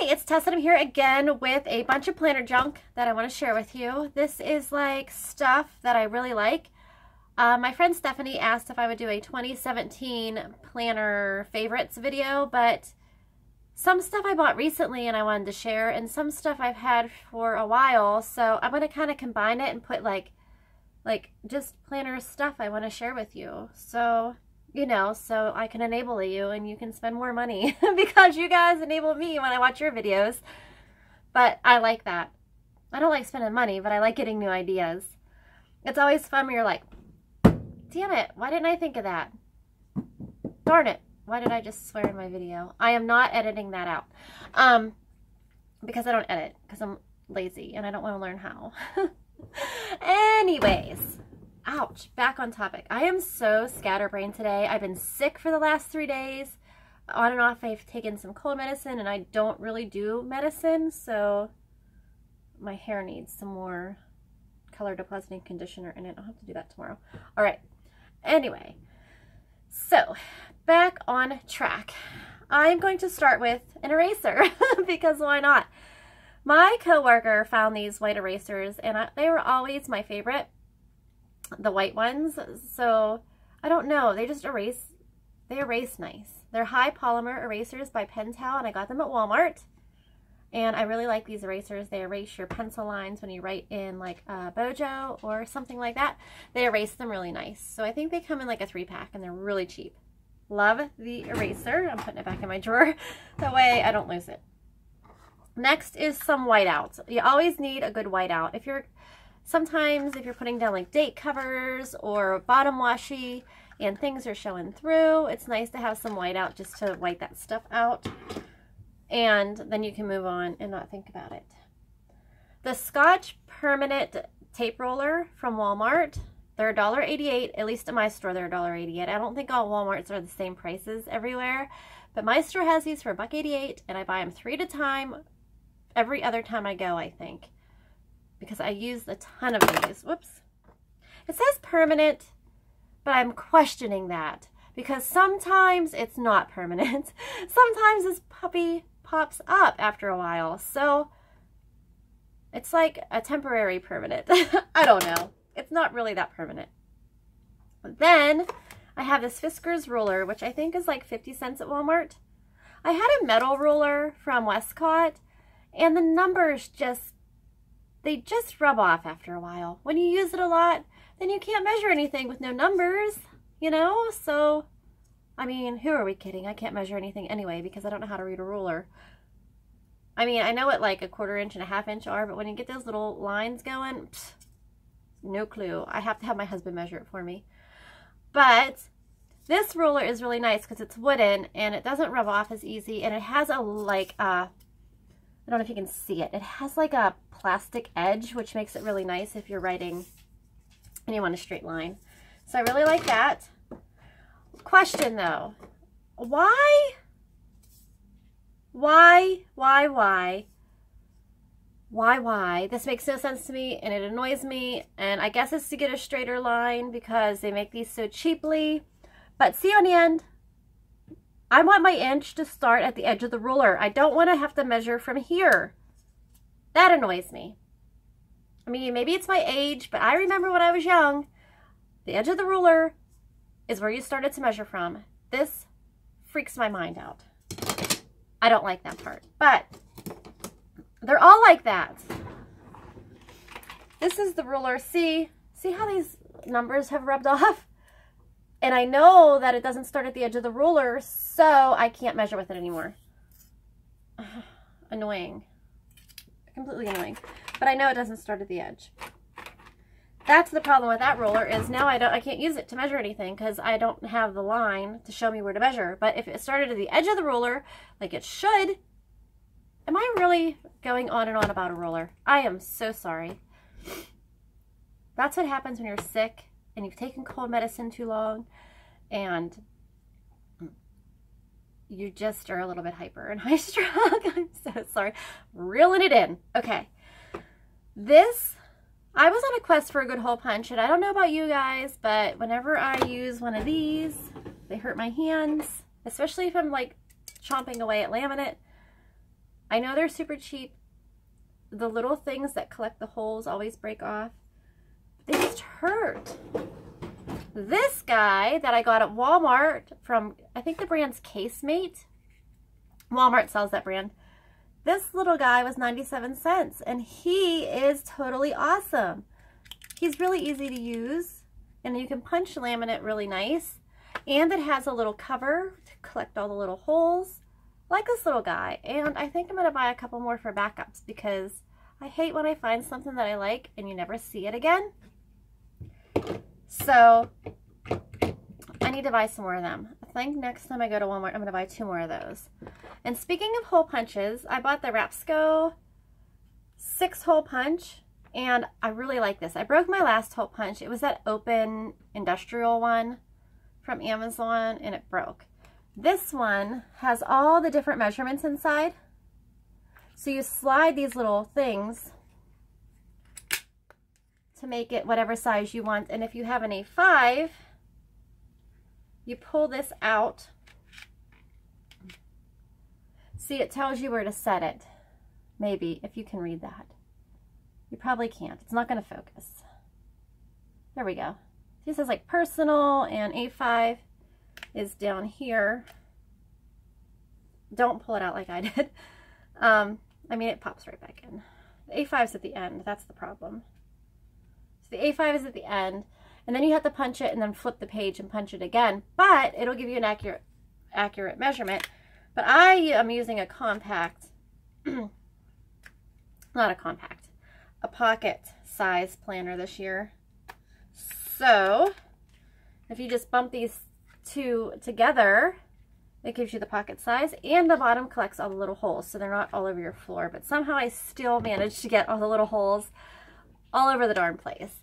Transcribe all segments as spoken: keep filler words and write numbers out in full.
Hey, it's Tess and I'm here again with a bunch of planner junk that I want to share with you. This is like stuff that I really like. Uh, my friend Stephanie asked if I would do a twenty seventeen planner favorites video, but some stuff I bought recently and I wanted to share, and some stuff I've had for a while, so I'm going to kind of combine it and put like, like just planner stuff I want to share with you. So... you know, so I can enable you and you can spend more money because you guys enable me when I watch your videos. But I like that. I don't like spending money, but I like getting new ideas. It's always fun when you're like, damn it, why didn't I think of that? Darn it, why did I just swear in my video? I am not editing that out um, because I don't edit because I'm lazy and I don't want to learn how. Anyways. Ouch, back on topic. I am so scatterbrained today. I've been sick for the last three days. On and off, I've taken some cold medicine, and I don't really do medicine, so my hair needs some more color depositing conditioner in it. I'll have to do that tomorrow. All right. Anyway, so back on track. I'm going to start with an eraser because why not? My coworker found these white erasers, and I, they were always my favorite. The white ones, so I don't know, they just erase, they erase nice. They're high polymer erasers by Pentel, and I got them at Walmart, and I really like these erasers. They erase your pencil lines when you write in like uh, Bojo or something like that. They erase them really nice, so I think they come in like a three pack and they're really cheap. Love the eraser. I'm putting it back in my drawer that way I don't lose it. Next is some whiteouts. You always need a good whiteout. If you're Sometimes if you're putting down like date covers or bottom washi and things are showing through, it's nice to have some white out just to white that stuff out. And then you can move on and not think about it. The Scotch Permanent Tape Roller from Walmart, they're one dollar and eighty-eight cents, at least at my store they're one dollar and eighty-eight cents. I don't think all Walmarts are the same prices everywhere, but my store has these for one dollar and eighty-eight cents and I buy them three at a time every other time I go, I think. Because I used a ton of these. Whoops. It says permanent, but I'm questioning that because sometimes it's not permanent. Sometimes this puppy pops up after a while. So it's like a temporary permanent. I don't know. It's not really that permanent. But then I have this Fiskars ruler, which I think is like fifty cents at Walmart. I had a metal ruler from Westcott, and the numbers just they just rub off after a while. When you use it a lot, then you can't measure anything with no numbers, you know? So, I mean, who are we kidding? I can't measure anything anyway because I don't know how to read a ruler. I mean, I know what like a quarter inch and a half inch are, but when you get those little lines going, pfft, no clue. I have to have my husband measure it for me. But this ruler is really nice because it's wooden and it doesn't rub off as easy, and it has a like a... Uh, I don't know if you can see it. It has like a plastic edge, which makes it really nice if you're writing and you want a straight line. So I really like that. Question though, why, why, why, why, why, why? This makes no sense to me and it annoys me. And I guess it's to get a straighter line because they make these so cheaply. But see on the end. I want my inch to start at the edge of the ruler. I don't want to have to measure from here. That annoys me. I mean, maybe it's my age, but I remember when I was young, the edge of the ruler is where you started to measure from. This freaks my mind out. I don't like that part, but they're all like that. This is the ruler. See, see how these numbers have rubbed off? And I know that it doesn't start at the edge of the ruler, so I can't measure with it anymore. Annoying. Completely annoying. But I know it doesn't start at the edge. That's the problem with that ruler is now I don't I can't use it to measure anything because I don't have the line to show me where to measure. But if it started at the edge of the ruler, like it should, am I really going on and on about a ruler? I am so sorry. That's what happens when you're sick. And you've taken cold medicine too long and you just are a little bit hyper and high strung. I'm so sorry. Reeling it in. Okay. This, I was on a quest for a good hole punch, and I don't know about you guys, but whenever I use one of these, they hurt my hands, especially if I'm like chomping away at laminate. I know they're super cheap. The little things that collect the holes always break off. They just hurt. This guy that I got at Walmart from, I think the brand's Casemate. Walmart sells that brand. This little guy was ninety-seven cents, and he is totally awesome. He's really easy to use, and you can punch laminate really nice. And it has a little cover to collect all the little holes, like this little guy. And I think I'm going to buy a couple more for backups, because I hate when I find something that I like and you never see it again. So I need to buy some more of them. I think next time I go to Walmart, I'm going to buy two more of those. And speaking of hole punches, I bought the Rapsco six hole punch, and I really like this. I broke my last hole punch. It was that open industrial one from Amazon, and it broke. This one has all the different measurements inside. So you slide these little things to make it whatever size you want. And if you have an A five, you pull this out. See, it tells you where to set it. Maybe, if you can read that. You probably can't. It's not going to focus. There we go. This is like personal, and A five is down here. Don't pull it out like I did. Um, I mean, it pops right back in. The A five is at the end. That's the problem. So the A five is at the end, and then you have to punch it and then flip the page and punch it again. But it'll give you an accurate, accurate measurement. But I am using a compact, not a compact, a pocket size planner this year. So if you just bump these two together, it gives you the pocket size, and the bottom collects all the little holes, so they're not all over your floor. But somehow I still managed to get all the little holes all over the darn place.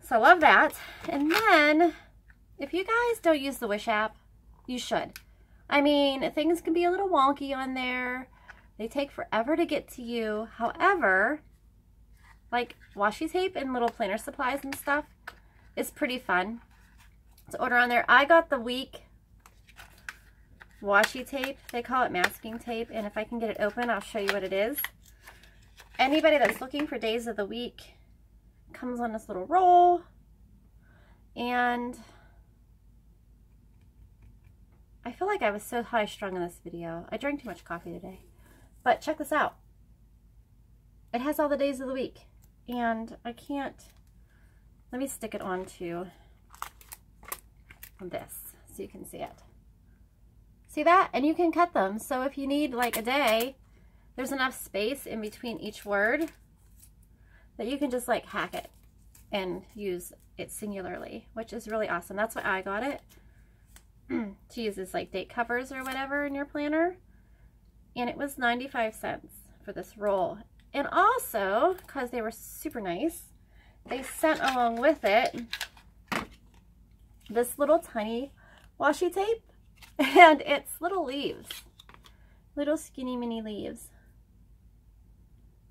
So I love that. And then if you guys don't use the Wish app, you should. I mean, things can be a little wonky on there. They take forever to get to you. However, like washi tape and little planner supplies and stuff is pretty fun to order on there. I got the week washi tape. They call it masking tape, and if I can get it open, I'll show you what it is. Anybody that's looking for days of the week comes on this little roll, and I feel like I was so high-strung in this video. I drank too much coffee today, but check this out. It has all the days of the week, and I can't, let me stick it onto this so you can see it. See that? And you can cut them. So if you need like a day, there's enough space in between each word that you can just like hack it and use it singularly, which is really awesome. That's why I got it to use as like date covers or whatever in your planner. And it was ninety-five cents for this roll. And also, because they were super nice, they sent along with it this little tiny washi tape, and it's little leaves, little skinny mini leaves.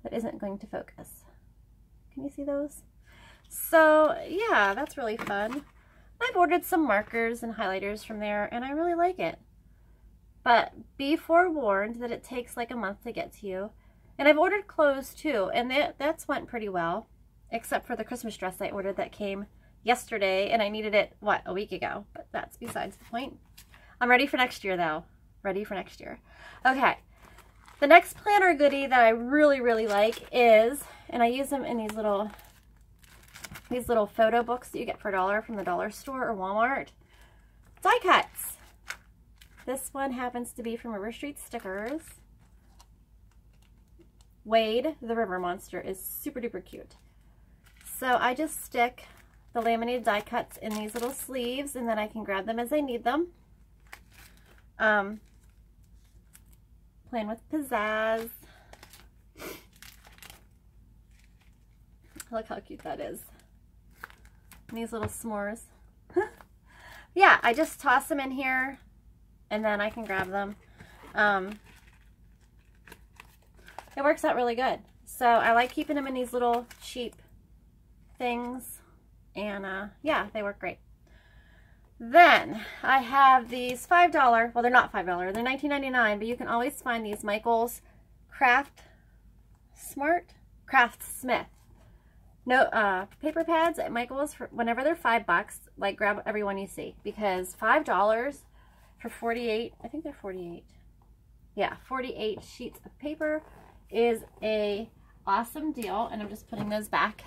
That isn't going to focus. Can you see those? So yeah, that's really fun. I've ordered some markers and highlighters from there, and I really like it. But be forewarned that it takes like a month to get to you. And I've ordered clothes too, and that, that's went pretty well, except for the Christmas dress I ordered that came yesterday, and I needed it, what, a week ago, but that's besides the point. I'm ready for next year though, ready for next year. Okay, the next planner goodie that I really, really like is, and I use them in these little, these little photo books that you get for a dollar from the dollar store or Walmart, die cuts. This one happens to be from River Street Stickers. Wade, the river monster, is super duper cute. So I just stick the laminated die cuts in these little sleeves, and then I can grab them as I need them. Um, playing with pizzazz. Look how cute that is. And these little s'mores. Yeah, I just toss them in here, and then I can grab them. Um, It works out really good. So I like keeping them in these little cheap things. And uh, yeah, they work great. Then I have these five dollar, well, they're not five dollar, they're nineteen ninety-nine, but you can always find these Michaels Craft Smart, Craft Smith. No, uh, paper pads at Michaels, for whenever they're five bucks, like grab every one you see, because five dollars for forty-eight, I think they're forty-eight. Yeah, forty-eight sheets of paper is a awesome deal, and I'm just putting those back.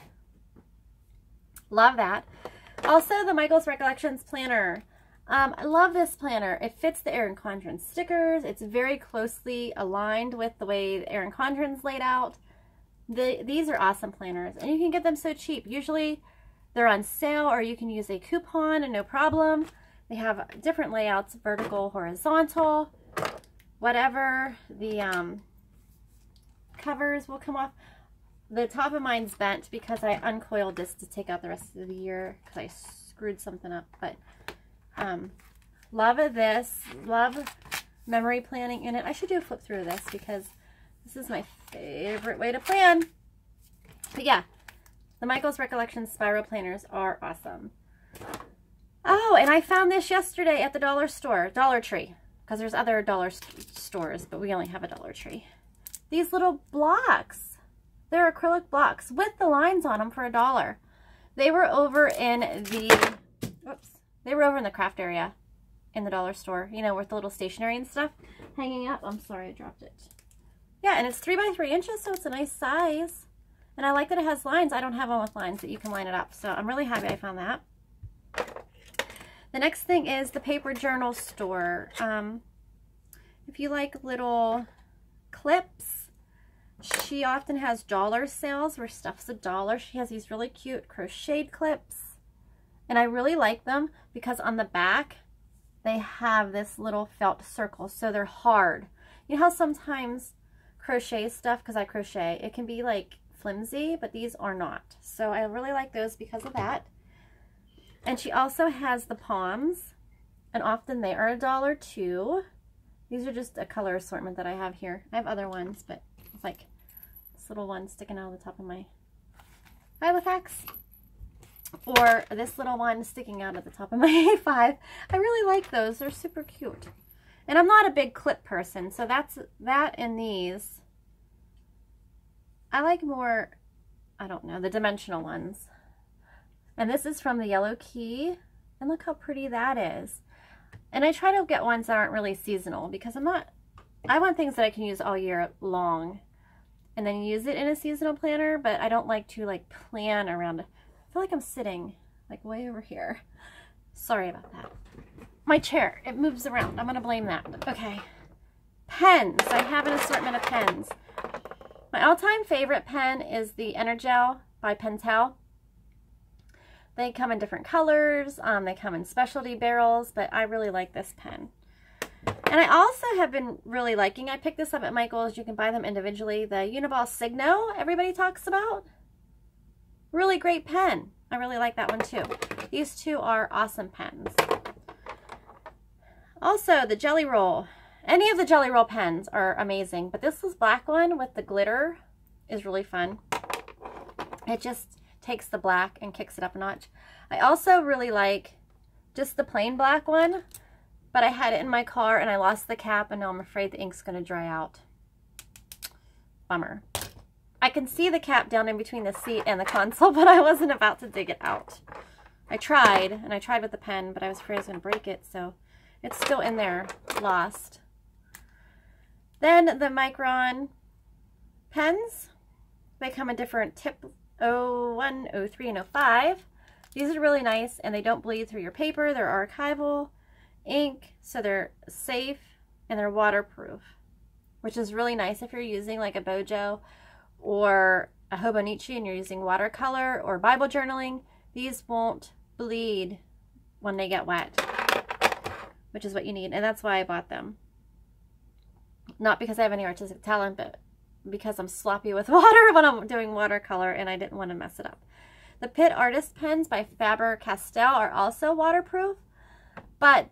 Love that. Also, the Michaels Recollections planner. Um, I love this planner. It fits the Erin Condren stickers. It's very closely aligned with the way the Erin Condren's laid out. The, these are awesome planners, and you can get them so cheap. Usually they're on sale, or you can use a coupon and no problem. They have different layouts, vertical, horizontal, whatever. The um, covers will come off. The top of mine's bent because I uncoiled this to take out the rest of the year because I screwed something up. But um, love this. Love memory planning in it. I should do a flip through of this because this is my favorite way to plan. But yeah, the Michaels Recollections Spiral Planners are awesome. Oh, and I found this yesterday at the dollar store, Dollar Tree, because there's other dollar st stores, but we only have a Dollar Tree. These little blocks, they're acrylic blocks with the lines on them for a dollar. They were over in the, oops, they were over in the craft area in the dollar store, you know, with the little stationery and stuff hanging up. I'm sorry, I dropped it. Yeah, and it's three by three inches, so it's a nice size. And I like that it has lines. I don't have one with lines, but you can line it up. So I'm really happy I found that. The next thing is the paper journal store. Um, if you like little clips, she often has dollar sales where stuff's a dollar. She has these really cute crocheted clips. And I really like them because on the back, they have this little felt circle. So they're hard. You know how sometimes crochet stuff, because I crochet, it can be like flimsy, but these are not. So I really like those because of that. And she also has the palms, and often they are a dollar too. These are just a color assortment that I have here. I have other ones, but it's like this little one sticking out of the top of my Filofax, or this little one sticking out of the top of my A five. I really like those. They're super cute. And I'm not a big clip person, so that's that and these. I like more, I don't know, the dimensional ones. And this is from the Yellow Key. And look how pretty that is. And I try to get ones that aren't really seasonal because I'm not, I want things that I can use all year long and then use it in a seasonal planner, but I don't like to like plan around. I feel like I'm sitting like way over here. Sorry about that. My chair, it moves around. I'm going to blame that. Okay. Pens. I have an assortment of pens. My all-time favorite pen is the Energel by Pentel. They come in different colors. Um, they come in specialty barrels, but I really like this pen. And I also have been really liking, I picked this up at Michaels. You can buy them individually. The Uniball Signo everybody talks about. Really great pen. I really like that one too. These two are awesome pens. Also, the Jelly Roll. Any of the Jelly Roll pens are amazing, but this black one with the glitter is really fun. It just takes the black and kicks it up a notch. I also really like just the plain black one, but I had it in my car and I lost the cap, and now I'm afraid the ink's going to dry out. Bummer. I can see the cap down in between the seat and the console, but I wasn't about to dig it out. I tried, and I tried with the pen, but I was afraid I was going to break it, so it's still in there, lost. Then the Micron pens. They come in different tip oh one, oh three, and oh five. These are really nice, and they don't bleed through your paper. They're archival ink, so they're safe, and they're waterproof, which is really nice if you're using like a bojo or a hobonichi and you're using watercolor or Bible journaling. These won't bleed when they get wet, which is what you need, and that's why I bought them. Not because I have any artistic talent, but because I'm sloppy with water when I'm doing watercolor, and I didn't want to mess it up. The Pitt Artist Pens by Faber-Castell are also waterproof, but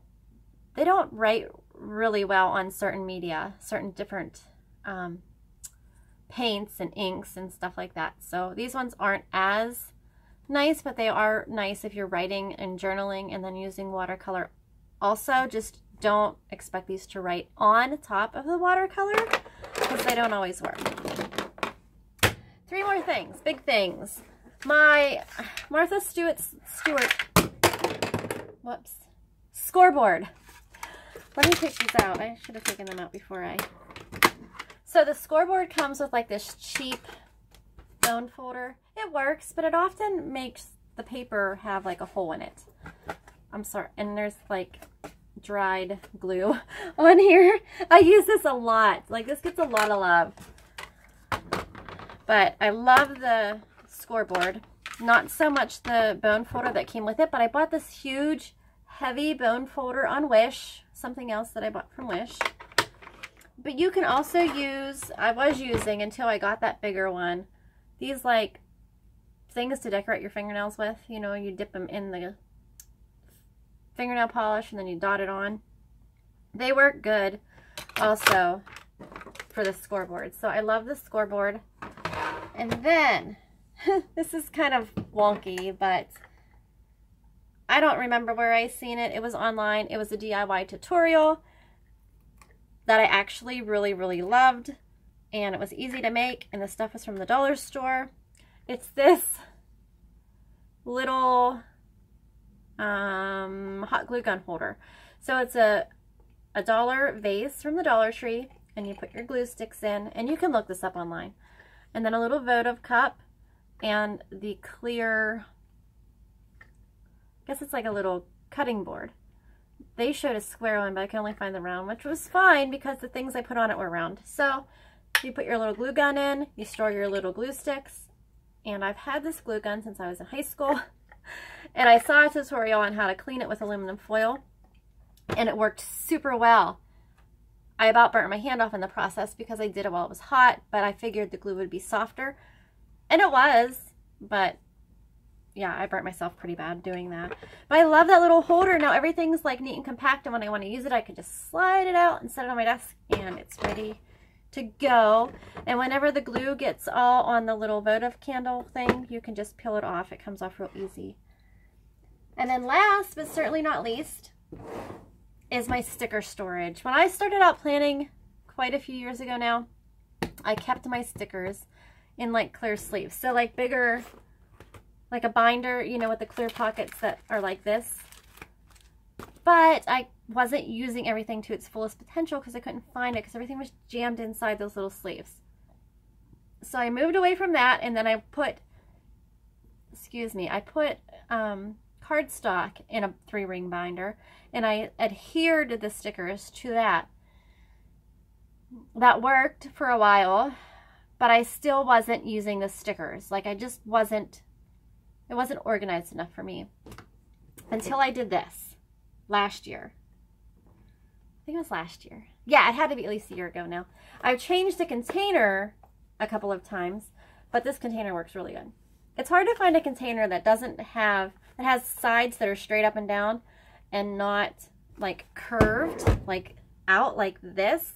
they don't write really well on certain media, certain different um, paints and inks and stuff like that. So these ones aren't as nice, but they are nice if you're writing and journaling and then using watercolor. Also, just don't expect these to write on top of the watercolor because they don't always work. Three more things, big things. My Martha Stewart, Stewart, whoops, scoreboard. Let me take these out. I should have taken them out before I... So the scoreboard comes with like this cheap bone folder. It works, but it often makes the paper have like a hole in it. I'm sorry. And there's like dried glue on here. I use this a lot. Like this gets a lot of love. But I love the scoreboard. Not so much the bone folder that came with it, but I bought this huge heavy bone folder on Wish, something else that I bought from Wish. But you can also use, I was using until I got that bigger one, these like things to decorate your fingernails with. You know, you dip them in the fingernail polish and then you dot it on. They work good also for the scoreboard. So I love the scoreboard. And then, this is kind of wonky, but I don't remember where I seen it. It was online. It was a D I Y tutorial that I actually really, really loved. And it was easy to make. And the stuff was from the dollar store. It's this little um, hot glue gun holder. So it's a, a dollar vase from the Dollar Tree. And you put your glue sticks in. And you can look this up online. And then a little votive cup. And the clear... I guess it's like a little cutting board. They showed a square one, but I could only find the round, which was fine because the things I put on it were round. So you put your little glue gun in, you store your little glue sticks, and I've had this glue gun since I was in high school, and I saw a tutorial on how to clean it with aluminum foil, and it worked super well. I about burnt my hand off in the process because I did it while it was hot, but I figured the glue would be softer, and it was, but... yeah, I burnt myself pretty bad doing that. But I love that little holder. Now everything's like neat and compact, and when I want to use it, I can just slide it out and set it on my desk, and it's ready to go. And whenever the glue gets all on the little votive candle thing, you can just peel it off. It comes off real easy. And then last, but certainly not least, is my sticker storage. When I started out planning quite a few years ago now, I kept my stickers in like clear sleeves. So like bigger... like a binder, you know, with the clear pockets that are like this. But I wasn't using everything to its fullest potential because I couldn't find it because everything was jammed inside those little sleeves. So I moved away from that, and then I put, excuse me, I put um, cardstock in a three-ring binder, and I adhered the stickers to that. That worked for a while, but I still wasn't using the stickers. Like I just wasn't It wasn't organized enough for me until I did this last year. I think it was last year. Yeah, it had to be at least a year ago now. I've changed the container a couple of times, but this container works really good. It's hard to find a container that doesn't have, that has sides that are straight up and down and not like curved, like out like this,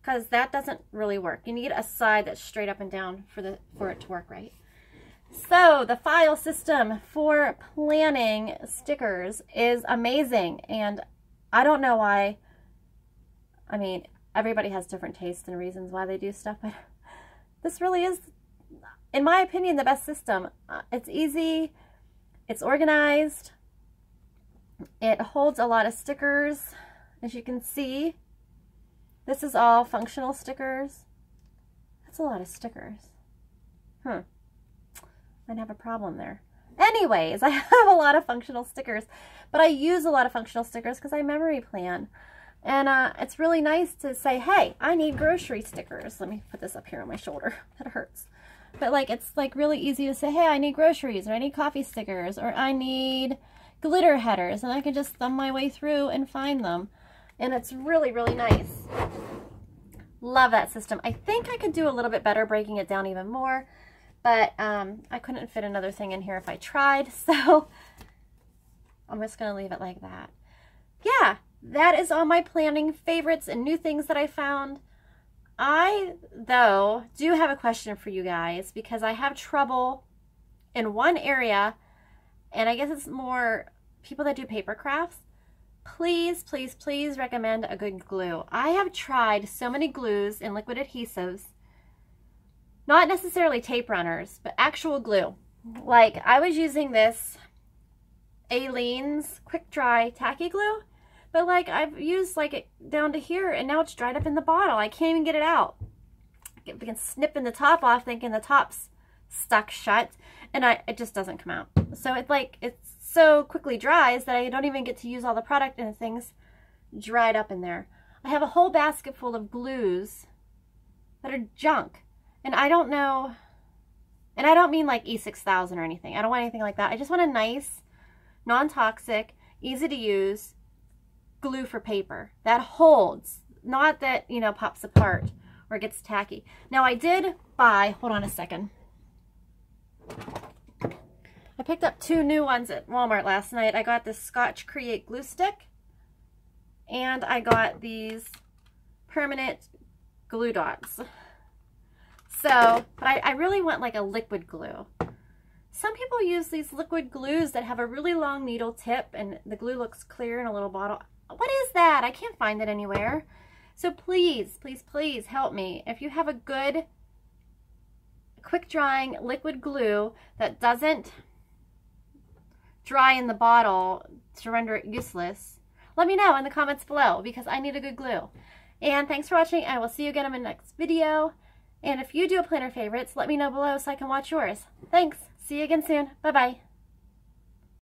because that doesn't really work. You need a side that's straight up and down for the, for it to work right. So the file system for planning stickers is amazing, and I don't know why. I mean, everybody has different tastes and reasons why they do stuff, but this really is, in my opinion, the best system. It's easy, it's organized, it holds a lot of stickers, as you can see. This is all functional stickers. That's a lot of stickers. Hmm. I'd have a problem there. Anyways, I have a lot of functional stickers, but I use a lot of functional stickers because I memory plan. And uh, it's really nice to say, hey, I need grocery stickers. Let me put this up here on my shoulder. That hurts. But like, it's like really easy to say, hey, I need groceries, or I need coffee stickers, or I need glitter headers. And I can just thumb my way through and find them. And it's really, really nice. Love that system. I think I could do a little bit better breaking it down even more. But um, I couldn't fit another thing in here if I tried, so I'm just going to leave it like that. Yeah, that is all my planning favorites and new things that I found. I, though, do have a question for you guys because I have trouble in one area and I guess it's more people that do paper crafts, please, please, please recommend a good glue. I have tried so many glues and liquid adhesives, not necessarily tape runners, but actual glue. Like I was using this Aileen's quick dry tacky glue, but like I've used like it down to here and now it's dried up in the bottle. I can't even get it out. I can snip in the top off thinking the top's stuck shut, and I, it just doesn't come out. So it's like, it's so quickly dries that I don't even get to use all the product and things dried up in there. I have a whole basket full of glues that are junk, and I don't know, and I don't mean like E six thousand or anything. I don't want anything like that. I just want a nice, non-toxic, easy to use glue for paper that holds, not that, you know, pops apart or gets tacky. Now I did buy, hold on a second. I picked up two new ones at Walmart last night. I got this Scotch Create glue stick, and I got these permanent glue dots. So, but I, I really want like a liquid glue. Some people use these liquid glues that have a really long needle tip, and the glue looks clear in a little bottle. What is that? I can't find it anywhere. So please, please, please help me. If you have a good quick drying liquid glue that doesn't dry in the bottle to render it useless, let me know in the comments below, because I need a good glue. And thanks for watching. I will see you again in my next video. And if you do a planner favorites, let me know below so I can watch yours. Thanks. See you again soon. Bye-bye.